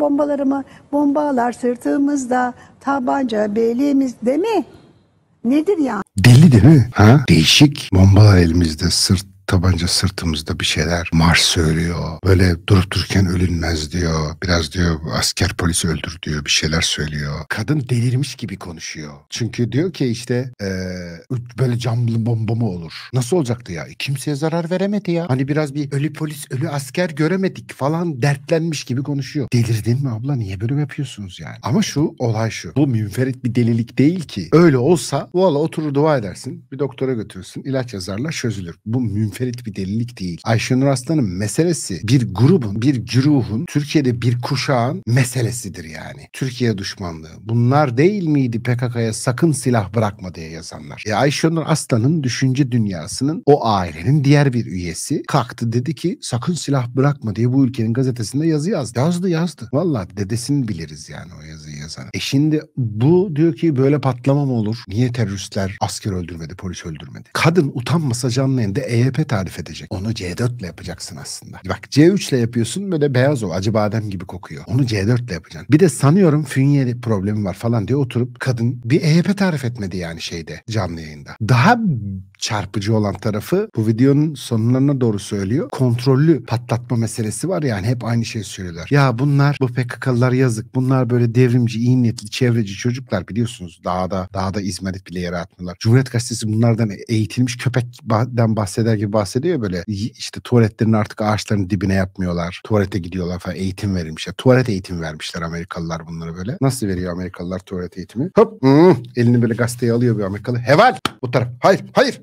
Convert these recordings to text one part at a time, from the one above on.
bombalarımı, bombalar sırtımızda, tabanca belimizde mi? Nedir yani? Deli değil mi? Ha? Değişik. Bombalar elimizde, tabanca sırtımızda bir şeyler. Marş söylüyor. Böyle durup dururken ölünmez diyor. Biraz diyor asker polisi öldür diyor. Bir şeyler söylüyor. Kadın delirmiş gibi konuşuyor. Çünkü diyor ki işte böyle camlı bomba mı olur? Nasıl olacaktı ya? Kimseye zarar veremedi ya. Hani biraz bir ölü polis, ölü asker göremedik falan dertlenmiş gibi konuşuyor. Delirdin mi abla? Niye bölüm yapıyorsunuz yani? Ama şu olay şu. Bu münferit bir delilik değil ki. Öyle olsa valla oturur dua edersin. Bir doktora götürürsün. İlaç yazarlar, çözülür. Bu münferit bir delilik değil. Ayşenur Arslan'ın meselesi bir grubun, bir güruhun, Türkiye'de bir kuşağın meselesidir yani. Türkiye düşmanlığı. Bunlar değil miydi PKK'ya sakın silah bırakma diye yazanlar? Ayşenur Arslan'ın düşünce dünyasının, o ailenin diğer bir üyesi kalktı dedi ki sakın silah bırakma diye bu ülkenin gazetesinde yazı yazdı. Yazdı. Vallahi dedesini biliriz yani o yazıyı yazan. Şimdi bu diyor ki böyle patlama mı olur? Niye teröristler asker öldürmedi, polis öldürmedi? Kadın utanmasa canlı yayında EYP tarif edecek. Onu C4 ile yapacaksın aslında. Bak C3 ile yapıyorsun böyle beyaz o acı badem gibi kokuyor. Onu C4 ile yapacaksın. Bir de sanıyorum fünyeli problemi var falan diye oturup kadın bir EHP tarif etmedi yani şeyde, canlı yayında. Daha çarpıcı olan tarafı bu videonun sonlarına doğru söylüyor. Kontrollü patlatma meselesi var yani, hep aynı şeyi söylüyorlar. Ya bunlar, bu PKK'lılar yazık. Bunlar böyle devrimci, iyi niyetli, çevreci çocuklar biliyorsunuz. Dağda İzmir'de bile yere atmıyorlar. Cumhuriyet Gazetesi bunlardan eğitilmiş köpekten bahseder gibi bahsediyor böyle. İşte tuvaletlerini artık ağaçların dibine yapmıyorlar. Tuvalete gidiyorlar falan, eğitim verilmişler. Tuvalet eğitimi vermişler Amerikalılar bunlara böyle. Nasıl veriyor Amerikalılar tuvalet eğitimi? Hop, elini böyle gazeteye alıyor bir Amerikalı. Heval bu taraf. Hayır, hayır.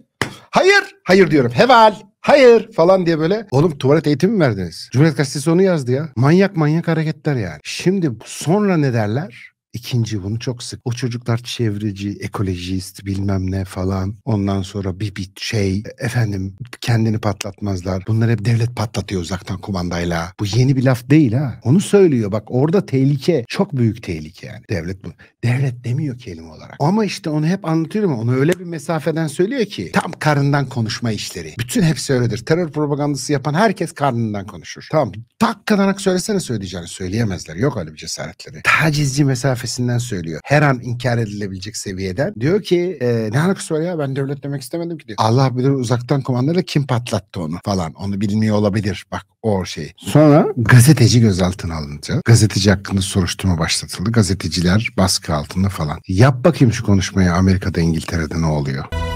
Hayır, hayır diyorum. Heval, hayır falan diye böyle. Oğlum tuvalet eğitimi mi verdiniz? Cumhuriyet Gazetesi onu yazdı ya. Manyak hareketler yani. Şimdi sonra ne derler? İkinci, bunu çok sık. O çocuklar çevreci, ekolojist, bilmem ne falan. Ondan sonra bir şey, efendim kendini patlatmazlar. Bunları hep devlet patlatıyor uzaktan kumandayla. Bu yeni bir laf değil ha. Onu söylüyor. Bak orada tehlike. Çok büyük tehlike yani. Devlet bu. Devlet demiyor kelime olarak. Ama işte onu hep anlatıyorum. Onu öyle bir mesafeden söylüyor ki. Tam karnından konuşma işleri. Bütün hepsi öyledir. Terör propagandası yapan herkes karnından konuşur. Tamam. Takkadanak söylesene söyleyeceğini. Söyleyemezler. Yok öyle bir cesaretleri. Tacizci mesafe söylüyor. Her an inkar edilebilecek seviyeden. Diyor ki ne alakası var ya, ben devlet demek istemedim ki diyor. Allah bilir uzaktan kumandayla kim patlattı onu falan. Onu bilmiyor olabilir. Bak o şey. Sonra gazeteci gözaltına alındı. Gazeteci hakkında soruşturma başlatıldı. Gazeteciler baskı altında falan. Yap bakayım şu konuşmayı Amerika'da, İngiltere'de ne oluyor?